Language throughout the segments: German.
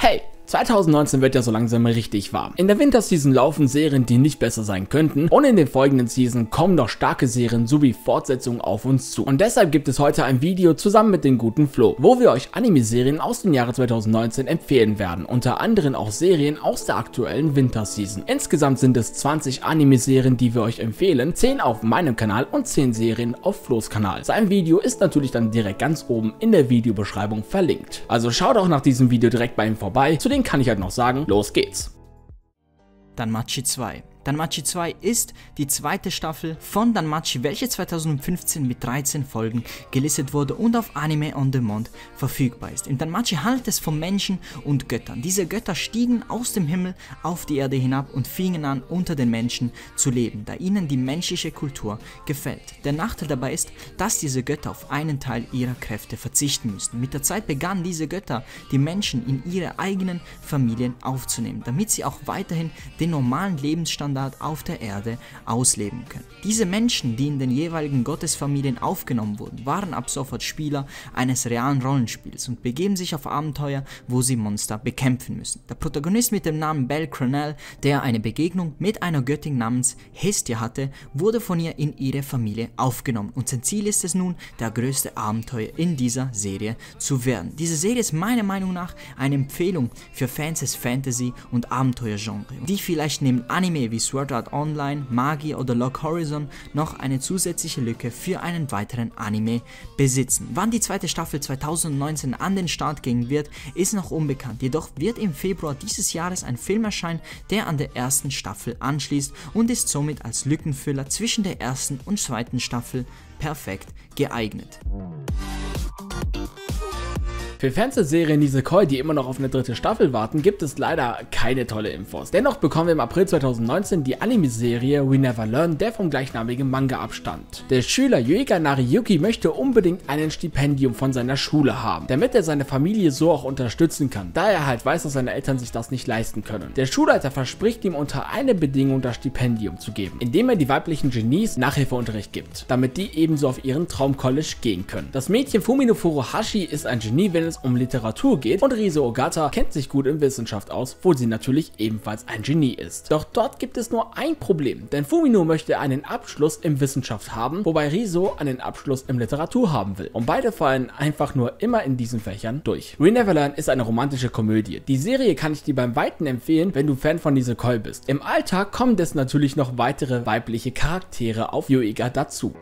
Hey! 2019 wird ja so langsam richtig warm. In der Winterseason laufen Serien, die nicht besser sein könnten, und in den folgenden Season kommen noch starke Serien sowie Fortsetzungen auf uns zu. Und deshalb gibt es heute ein Video zusammen mit den guten Flo, wo wir euch Anime-Serien aus dem Jahre 2019 empfehlen werden, unter anderem auch Serien aus der aktuellen Winterseason. Insgesamt sind es 20 Anime-Serien, die wir euch empfehlen, 10 auf meinem Kanal und 10 Serien auf Flo's Kanal. Sein Video ist natürlich dann direkt ganz oben in der Videobeschreibung verlinkt. Also schaut auch nach diesem Video direkt bei ihm vorbei. Zu den kann ich halt noch sagen, los geht's. Danmachi 2. Danmachi 2 ist die zweite Staffel von Danmachi, welche 2015 mit 13 Folgen gelistet wurde und auf Anime on Demand verfügbar ist. In Danmachi handelt es von Menschen und Göttern. Diese Götter stiegen aus dem Himmel auf die Erde hinab und fingen an, unter den Menschen zu leben, da ihnen die menschliche Kultur gefällt. Der Nachteil dabei ist, dass diese Götter auf einen Teil ihrer Kräfte verzichten müssten. Mit der Zeit begannen diese Götter, die Menschen in ihre eigenen Familien aufzunehmen, damit sie auch weiterhin den normalen Lebensstandard auf der Erde ausleben können. Diese Menschen, die in den jeweiligen Gottesfamilien aufgenommen wurden, waren ab sofort Spieler eines realen Rollenspiels und begeben sich auf Abenteuer, wo sie Monster bekämpfen müssen. Der Protagonist mit dem Namen Bell Cranel, der eine Begegnung mit einer Göttin namens Hestia hatte, wurde von ihr in ihre Familie aufgenommen und sein Ziel ist es nun, der größte Abenteuer in dieser Serie zu werden. Diese Serie ist meiner Meinung nach eine Empfehlung für Fans des Fantasy- und Abenteuergenres, die vielleicht neben Anime wie Sword Art Online, Magi oder Lock Horizon noch eine zusätzliche Lücke für einen weiteren Anime besitzen. Wann die zweite Staffel 2019 an den Start gehen wird, ist noch unbekannt, jedoch wird im Februar dieses Jahres ein Film erscheinen, der an der ersten Staffel anschließt und ist somit als Lückenfüller zwischen der ersten und zweiten Staffel perfekt geeignet. Für Fans der Serie Nisekoi, die immer noch auf eine dritte Staffel warten, gibt es leider keine tolle Infos. Dennoch bekommen wir im April 2019 die Anime-Serie We Never Learn, der vom gleichnamigen Manga abstammt. Der Schüler Yuiga Nariyuki möchte unbedingt einen Stipendium von seiner Schule haben, damit er seine Familie so auch unterstützen kann, da er halt weiß, dass seine Eltern sich das nicht leisten können. Der Schulleiter verspricht ihm unter einer Bedingung, das Stipendium zu geben, indem er die weiblichen Genies Nachhilfeunterricht gibt, damit die ebenso auf ihren Traumcollege gehen können. Das Mädchen Fumino Furuhashi ist ein Genie, wenn es um Literatur geht, und Riso Ogata kennt sich gut in Wissenschaft aus, wo sie natürlich ebenfalls ein Genie ist. Doch dort gibt es nur ein Problem, denn Fumino möchte einen Abschluss in Wissenschaft haben, wobei Riso einen Abschluss in Literatur haben will. Und beide fallen einfach nur immer in diesen Fächern durch. We Never Learn ist eine romantische Komödie. Die Serie kann ich dir beim Weiten empfehlen, wenn du Fan von Nisekoi bist. Im Alltag kommen des natürlich noch weitere weibliche Charaktere auf Yuiga dazu.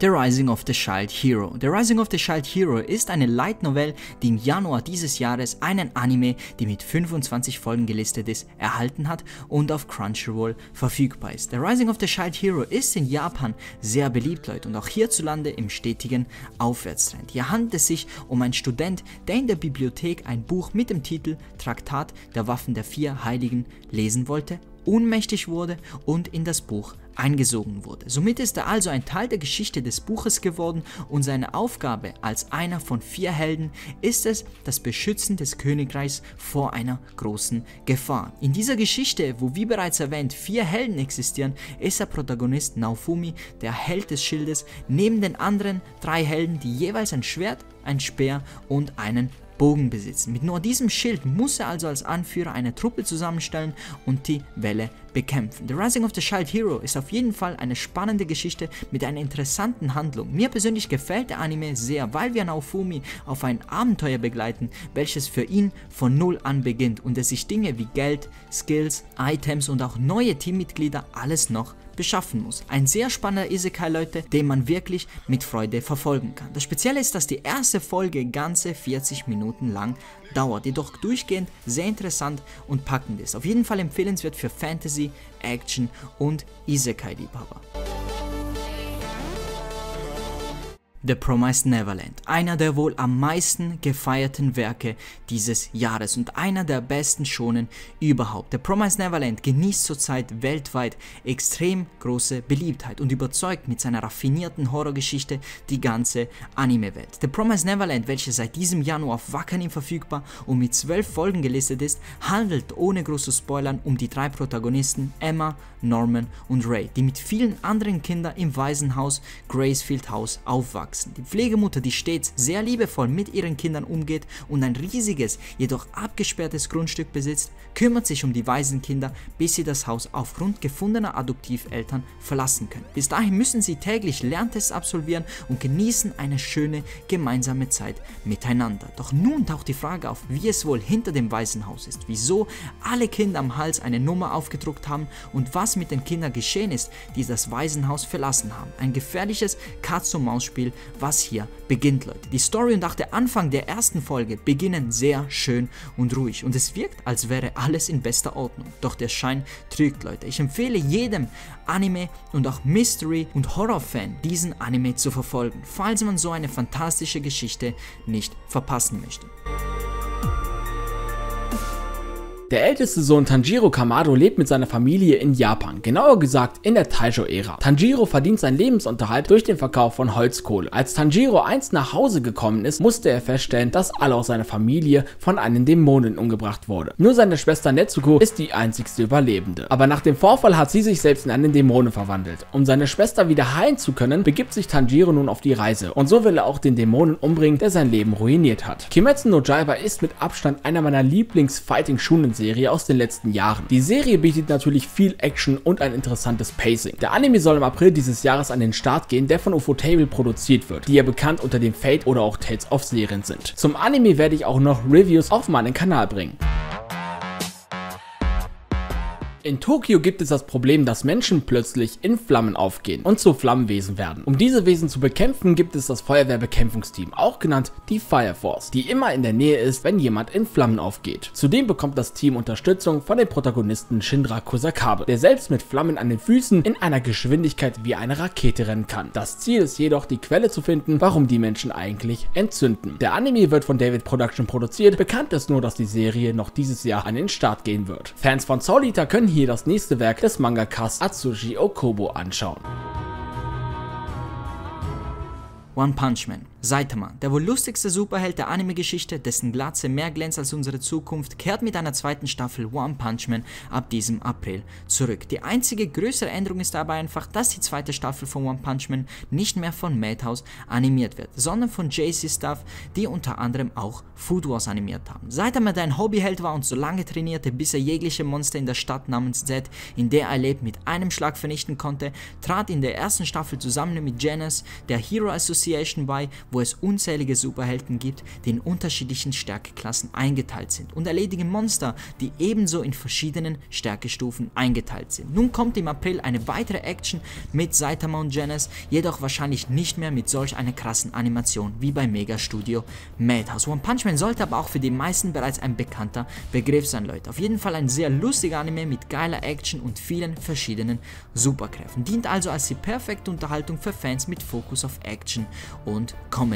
The Rising of the Shield Hero. The Rising of the Shield Hero ist eine Light Novel, die im Januar dieses Jahres einen Anime, die mit 25 Folgen gelistet ist, erhalten hat und auf Crunchyroll verfügbar ist. The Rising of the Shield Hero ist in Japan sehr beliebt, Leute, und auch hierzulande im stetigen Aufwärtstrend. Hier handelt es sich um einen Student, der in der Bibliothek ein Buch mit dem Titel Traktat der Waffen der vier Heiligen lesen wollte, ohnmächtig wurde und in das Buch eingesogen wurde. Somit ist er also ein Teil der Geschichte des Buches geworden und seine Aufgabe als einer von vier Helden ist es, das Beschützen des Königreichs vor einer großen Gefahr. In dieser Geschichte, wo wie bereits erwähnt vier Helden existieren, ist der Protagonist Naofumi, der Held des Schildes, neben den anderen drei Helden, die jeweils ein Schwert, ein Speer und einen Bogen besitzen. Mit nur diesem Schild muss er also als Anführer eine Truppe zusammenstellen und die Welle bekämpfen. The Rising of the Shield Hero ist auf jeden Fall eine spannende Geschichte mit einer interessanten Handlung. Mir persönlich gefällt der Anime sehr, weil wir Naofumi auf ein Abenteuer begleiten, welches für ihn von Null an beginnt und er sich Dinge wie Geld, Skills, Items und auch neue Teammitglieder alles noch beschaffen muss. Ein sehr spannender Isekai, Leute, den man wirklich mit Freude verfolgen kann. Das Spezielle ist, dass die erste Folge ganze 40 Minuten lang dauert, jedoch durchgehend sehr interessant und packend ist. Auf jeden Fall empfehlenswert für Fantasy, Action und Isekai-Liebhaber. The Promised Neverland, einer der wohl am meisten gefeierten Werke dieses Jahres und einer der besten Shonen überhaupt. The Promised Neverland genießt zurzeit weltweit extrem große Beliebtheit und überzeugt mit seiner raffinierten Horrorgeschichte die ganze Anime-Welt. The Promised Neverland, welche seit diesem Januar auf Wakanim verfügbar und mit 12 Folgen gelistet ist, handelt ohne große Spoilern um die drei Protagonisten Emma, Norman und Ray, die mit vielen anderen Kindern im Waisenhaus Gracefield House aufwachsen. aufgewachsen. Die Pflegemutter, die stets sehr liebevoll mit ihren Kindern umgeht und ein riesiges, jedoch abgesperrtes Grundstück besitzt, kümmert sich um die Waisenkinder, bis sie das Haus aufgrund gefundener Adoptiveltern verlassen können. Bis dahin müssen sie täglich Lerntests absolvieren und genießen eine schöne gemeinsame Zeit miteinander. Doch nun taucht die Frage auf, wie es wohl hinter dem Waisenhaus ist, wieso alle Kinder am Hals eine Nummer aufgedruckt haben und was mit den Kindern geschehen ist, die das Waisenhaus verlassen haben. Ein gefährliches Katz-und-Maus-Spiel, was hier beginnt, Leute. Die Story und auch der Anfang der ersten Folge beginnen sehr schön und ruhig und es wirkt, als wäre alles in bester Ordnung. Doch der Schein trügt, Leute. Ich empfehle jedem Anime und auch Mystery- und Horror-Fan, diesen Anime zu verfolgen, falls man so eine fantastische Geschichte nicht verpassen möchte. Der älteste Sohn Tanjiro Kamado lebt mit seiner Familie in Japan, genauer gesagt in der Taisho-Ära. Tanjiro verdient seinen Lebensunterhalt durch den Verkauf von Holzkohle. Als Tanjiro einst nach Hause gekommen ist, musste er feststellen, dass alle aus seiner Familie von einem Dämonen umgebracht wurde. Nur seine Schwester Nezuko ist die einzigste Überlebende. Aber nach dem Vorfall hat sie sich selbst in einen Dämonen verwandelt. Um seine Schwester wieder heilen zu können, begibt sich Tanjiro nun auf die Reise und so will er auch den Dämonen umbringen, der sein Leben ruiniert hat. Kimetsu no Yaiba ist mit Abstand einer meiner Lieblings-Fighting-Shunen-Serien aus den letzten Jahren. Die Serie bietet natürlich viel Action und ein interessantes Pacing. Der Anime soll im April dieses Jahres an den Start gehen, der von Ufotable produziert wird, die ja bekannt unter dem Fate oder auch Tales of Serien sind. Zum Anime werde ich auch noch Reviews auf meinen Kanal bringen. In Tokio gibt es das Problem, dass Menschen plötzlich in Flammen aufgehen und zu Flammenwesen werden. Um diese Wesen zu bekämpfen, gibt es das Feuerwehrbekämpfungsteam, auch genannt die Fire Force, die immer in der Nähe ist, wenn jemand in Flammen aufgeht. Zudem bekommt das Team Unterstützung von dem Protagonisten Shinra Kusakabe, der selbst mit Flammen an den Füßen in einer Geschwindigkeit wie eine Rakete rennen kann. Das Ziel ist jedoch, die Quelle zu finden, warum die Menschen eigentlich entzünden. Der Anime wird von David Production produziert, bekannt ist nur, dass die Serie noch dieses Jahr an den Start gehen wird. Fans von Soul Eater können hier das nächste Werk des Mangakas Atsushi Okobo anschauen. One Punch Man. Saitama, der wohl lustigste Superheld der Anime-Geschichte, dessen Glatze mehr glänzt als unsere Zukunft, kehrt mit einer zweiten Staffel One Punch Man ab diesem April zurück. Die einzige größere Änderung ist dabei einfach, dass die zweite Staffel von One Punch Man nicht mehr von Madhouse animiert wird, sondern von JC Staff, die unter anderem auch Food Wars animiert haben. Saitama, der ein Hobbyheld war und so lange trainierte, bis er jegliche Monster in der Stadt namens Z, in der er lebt, mit einem Schlag vernichten konnte, trat in der ersten Staffel zusammen mit Genos der Hero Association bei, wo es unzählige Superhelden gibt, die in unterschiedlichen Stärkeklassen eingeteilt sind und erledigen Monster, die ebenso in verschiedenen Stärkestufen eingeteilt sind. Nun kommt im April eine weitere Action mit Saitama und Genos, jedoch wahrscheinlich nicht mehr mit solch einer krassen Animation wie bei Mega Studio Madhouse. One Punch Man sollte aber auch für die meisten bereits ein bekannter Begriff sein, Leute. Auf jeden Fall ein sehr lustiger Anime mit geiler Action und vielen verschiedenen Superkräften. Dient also als die perfekte Unterhaltung für Fans mit Fokus auf Action und Comedy.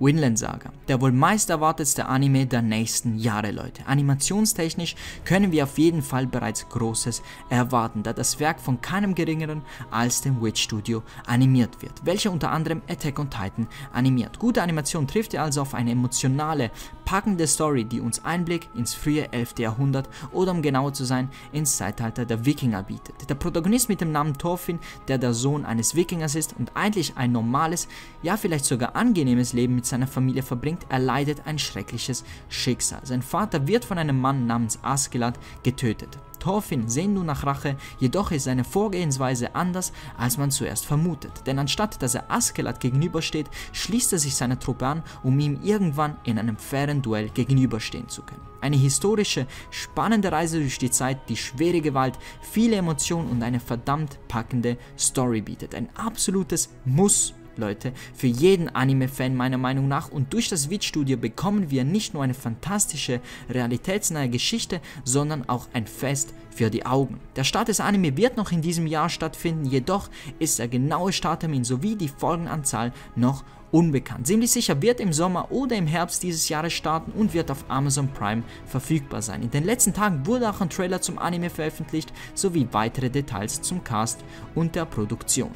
Vinland Saga, der wohl meist erwartetste Anime der nächsten Jahre, Leute. Animationstechnisch können wir auf jeden Fall bereits Großes erwarten, da das Werk von keinem geringeren als dem Witch Studio animiert wird, welcher unter anderem Attack on Titan animiert. Gute Animation trifft ihr also auf eine emotionale, packende Story, die uns Einblick ins frühe 11. Jahrhundert oder um genauer zu sein, ins Zeitalter der Wikinger bietet. Der Protagonist mit dem Namen Thorfinn, der Sohn eines Wikingers ist und eigentlich ein normales, ja vielleicht sogar angenehmes Leben mit seiner Familie verbringt, erleidet ein schreckliches Schicksal. Sein Vater wird von einem Mann namens Askeladd getötet. Thorfinn sehnt nun nach Rache, jedoch ist seine Vorgehensweise anders, als man zuerst vermutet. Denn anstatt, dass er Askeladd gegenübersteht, schließt er sich seiner Truppe an, um ihm irgendwann in einem fairen Duell gegenüberstehen zu können. Eine historische, spannende Reise durch die Zeit, die schwere Gewalt, viele Emotionen und eine verdammt packende Story bietet. Ein absolutes Muss, Leute, für jeden Anime-Fan meiner Meinung nach, und durch das Witch-Studio bekommen wir nicht nur eine fantastische, realitätsnahe Geschichte, sondern auch ein Fest für die Augen. Der Start des Anime wird noch in diesem Jahr stattfinden, jedoch ist der genaue Starttermin sowie die Folgenanzahl noch unbekannt. Ziemlich sicher wird im Sommer oder im Herbst dieses Jahres starten und wird auf Amazon Prime verfügbar sein. In den letzten Tagen wurde auch ein Trailer zum Anime veröffentlicht, sowie weitere Details zum Cast und der Produktion.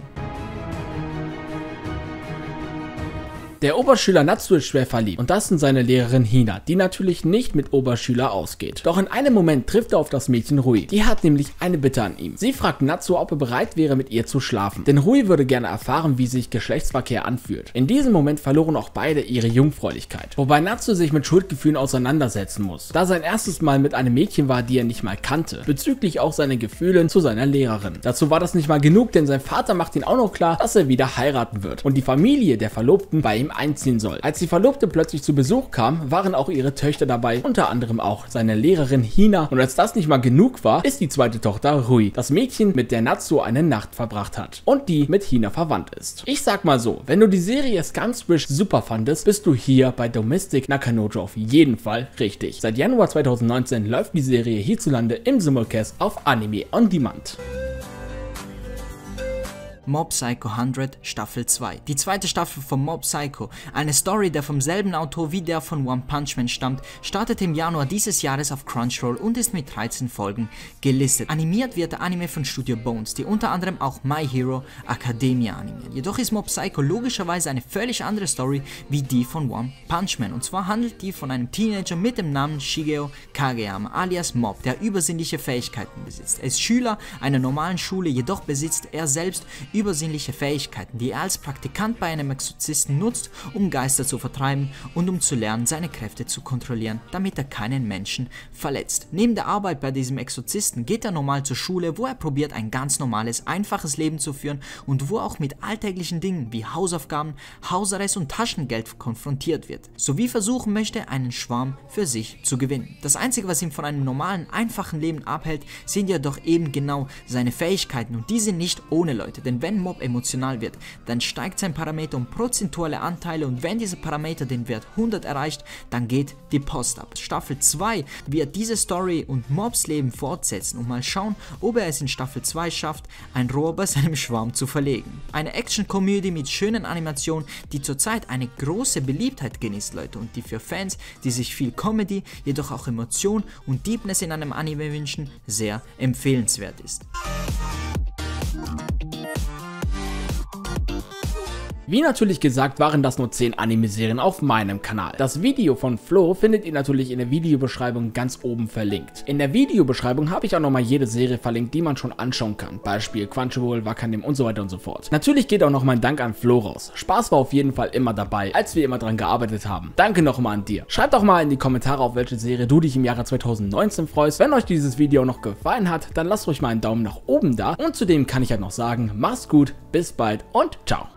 Der Oberschüler Natsu ist schwer verliebt und das in seine Lehrerin Hina, die natürlich nicht mit Oberschüler ausgeht. Doch in einem Moment trifft er auf das Mädchen Rui. Die hat nämlich eine Bitte an ihm. Sie fragt Natsu, ob er bereit wäre, mit ihr zu schlafen. Denn Rui würde gerne erfahren, wie sich Geschlechtsverkehr anfühlt. In diesem Moment verloren auch beide ihre Jungfräulichkeit. Wobei Natsu sich mit Schuldgefühlen auseinandersetzen muss, da sein erstes Mal mit einem Mädchen war, die er nicht mal kannte. Bezüglich auch seine Gefühle zu seiner Lehrerin. Dazu war das nicht mal genug, denn sein Vater macht ihn auch noch klar, dass er wieder heiraten wird. Und die Familie der Verlobten bei ihm einziehen soll. Als die Verlobte plötzlich zu Besuch kam, waren auch ihre Töchter dabei, unter anderem auch seine Lehrerin Hina. Und als das nicht mal genug war, ist die zweite Tochter Rui, das Mädchen, mit der Natsu eine Nacht verbracht hat und die mit Hina verwandt ist. Ich sag mal so, wenn du die Serie Scumswish super fandest, bist du hier bei Domestic Nakanojo auf jeden Fall richtig. Seit Januar 2019 läuft die Serie hierzulande im Simulcast auf Anime On Demand. Mob Psycho 100 Staffel 2. Die zweite Staffel von Mob Psycho, eine Story, der vom selben Autor wie der von One Punch Man stammt, startet im Januar dieses Jahres auf Crunchyroll und ist mit 13 Folgen gelistet. Animiert wird der Anime von Studio Bones, die unter anderem auch My Hero Academia animieren. Jedoch ist Mob Psycho logischerweise eine völlig andere Story wie die von One Punch Man, und zwar handelt die von einem Teenager mit dem Namen Shigeo Kageyama alias Mob, der übersinnliche Fähigkeiten besitzt. Er ist Schüler einer normalen Schule, jedoch besitzt er selbst übersinnliche Fähigkeiten, die er als Praktikant bei einem Exorzisten nutzt, um Geister zu vertreiben und um zu lernen, seine Kräfte zu kontrollieren, damit er keinen Menschen verletzt. Neben der Arbeit bei diesem Exorzisten geht er normal zur Schule, wo er probiert, ein ganz normales, einfaches Leben zu führen und wo er auch mit alltäglichen Dingen wie Hausaufgaben, Hausarrest und Taschengeld konfrontiert wird, sowie versuchen möchte, einen Schwarm für sich zu gewinnen. Das einzige, was ihn von einem normalen, einfachen Leben abhält, sind jedoch eben genau seine Fähigkeiten, und diese nicht ohne Leute, denn wenn Mob emotional wird, dann steigt sein Parameter um prozentuale Anteile, und wenn dieser Parameter den Wert 100 erreicht, dann geht die Post ab. Staffel 2 wird diese Story und Mobs Leben fortsetzen und mal schauen, ob er es in Staffel 2 schafft, ein Rohr bei seinem Schwarm zu verlegen. Eine Action-Komödie mit schönen Animationen, die zurzeit eine große Beliebtheit genießt, Leute, und die für Fans, die sich viel Comedy, jedoch auch Emotion und Deepness in einem Anime wünschen, sehr empfehlenswert ist. Wie natürlich gesagt, waren das nur 10 Anime-Serien auf meinem Kanal. Das Video von Flo findet ihr natürlich in der Videobeschreibung ganz oben verlinkt. In der Videobeschreibung habe ich auch nochmal jede Serie verlinkt, die man schon anschauen kann. Beispiel Crunchyroll, Wakanim und so weiter und so fort. Natürlich geht auch noch mein Dank an Flo raus. Spaß war auf jeden Fall immer dabei, als wir immer dran gearbeitet haben. Danke nochmal an dir. Schreibt doch mal in die Kommentare, auf welche Serie du dich im Jahre 2019 freust. Wenn euch dieses Video noch gefallen hat, dann lasst ruhig mal einen Daumen nach oben da. Und zudem kann ich halt noch sagen, macht's gut, bis bald und ciao.